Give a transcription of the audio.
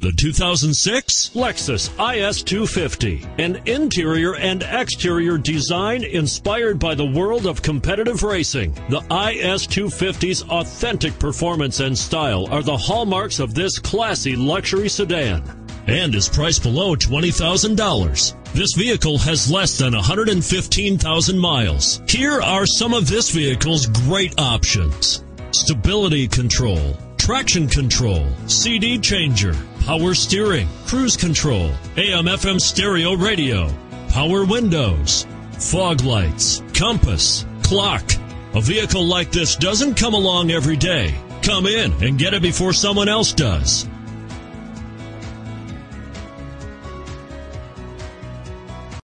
The 2006 Lexus IS 250, an interior and exterior design inspired by the world of competitive racing. The IS 250's authentic performance and style are the hallmarks of this classy luxury sedan, and is priced below $20,000. This vehicle has less than 115,000 miles. Here are some of this vehicle's great options: stability control, traction control, CD changer, power steering, cruise control, AM/FM stereo radio, power windows, fog lights, compass, clock. A vehicle like this doesn't come along every day. Come in and get it before someone else does.